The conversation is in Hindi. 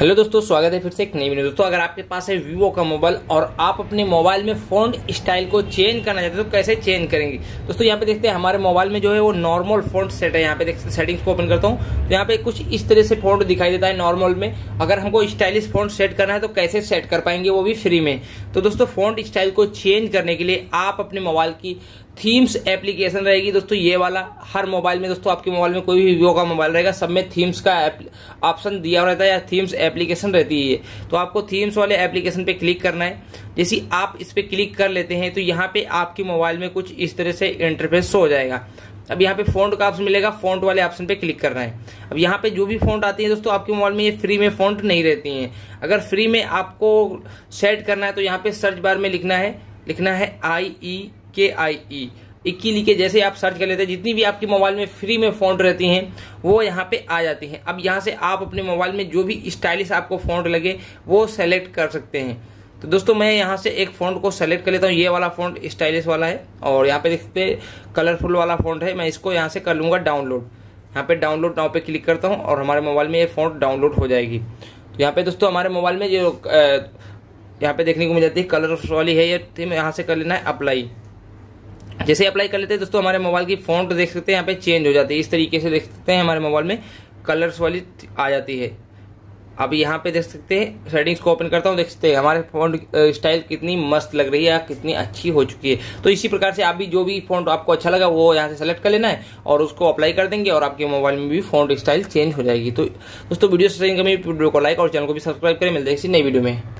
हेलो दोस्तों, स्वागत है फिर से एक नई वीडियो। दोस्तों, अगर आपके पास है वीवो का मोबाइल और आप अपने मोबाइल में फ़ॉन्ट स्टाइल को चेंज करना चाहते हो तो कैसे चेंज करेंगे दोस्तों, यहाँ पे देखते हैं। हमारे मोबाइल में जो है वो नॉर्मल फ़ॉन्ट सेट है। यहाँ पे देखते हैं, सेटिंग्स को ओपन करता हूँ तो यहाँ पे कुछ इस तरह से फ़ॉन्ट दिखाई देता है नॉर्मल में। अगर हमको स्टाइलिश फ़ॉन्ट सेट करना है तो कैसे सेट कर पाएंगे, वो भी फ्री में। तो दोस्तों, फ़ॉन्ट स्टाइल को चेंज करने के लिए आप अपने मोबाइल की थीम्स एप्लीकेशन रहेगी दोस्तों, ये वाला। हर मोबाइल में दोस्तों, आपके मोबाइल में कोई भी वीवो का मोबाइल रहेगा, सब में थीम्स का ऑप्शन दिया रहता है या थीम्स एप्लीकेशन रहती है। तो आपको थीम्स वाले एप्लीकेशन पे क्लिक करना है। जैसे आप इस पे क्लिक कर लेते हैं तो यहाँ पे आपके मोबाइल में कुछ इस तरह से इंटरफेस हो जाएगा। अब यहाँ पे फ़ॉन्ट का ऑप्शन मिलेगा, फ़ॉन्ट वाले ऑप्शन पे क्लिक करना है। अब यहाँ पे जो भी फ़ॉन्ट आती है दोस्तों आपके मोबाइल में, ये फ्री में फ़ॉन्ट नहीं रहती हैं। अगर फ्री में आपको सेट करना है तो यहाँ पे सर्च बार में लिखना है IEKIE लिखे। जैसे आप सर्च कर लेते हैं, जितनी भी आपके मोबाइल में फ्री में फ़ॉन्ट रहती हैं वो यहाँ पे आ जाती हैं। अब यहाँ से आप अपने मोबाइल में जो भी स्टाइलिश आपको फ़ॉन्ट लगे वो सेलेक्ट कर सकते हैं। तो दोस्तों, मैं यहाँ से एक फ़ॉन्ट को सेलेक्ट कर लेता हूँ। ये वाला फ़ॉन्ट स्टाइलिश वाला है और यहाँ पे देखते हैं कलरफुल वाला फ़ॉन्ट है। मैं इसको यहाँ से कर लूँगा डाउनलोड। यहाँ पे डाउनलोड नाउ पे क्लिक करता हूँ और हमारे मोबाइल में ये फ़ॉन्ट डाउनलोड हो जाएगी। तो यहाँ पे दोस्तों हमारे मोबाइल में जो यहाँ पे देखने को मिल जाती है कलरफुल वाली है, ये थीम यहाँ से कर लेना है अप्लाई। जैसे अप्लाई कर लेते हैं दोस्तों, हमारे मोबाइल की फ़ॉन्ट देख सकते हैं यहाँ पे चेंज हो जाती है। इस तरीके से देख सकते हैं हमारे मोबाइल में कलर्स वाली आ जाती है। अब यहाँ पे देख सकते हैं, सेटिंग्स को ओपन करता हूँ, देख सकते हैं हमारे फ़ॉन्ट स्टाइल कितनी मस्त लग रही है, कितनी अच्छी हो चुकी है। तो इसी प्रकार से आप भी जो भी फ़ॉन्ट आपको अच्छा लगा वो यहाँ से सेलेक्ट कर लेना है और उसको अप्लाई कर देंगे और आपके मोबाइल में भी फ़ॉन्ट स्टाइल चेंज हो जाएगी। तो दोस्तों, वीडियो से वीडियो को लाइक और चैनल को भी सब्सक्राइब करें। मिलते हैं इसी नई वीडियो में।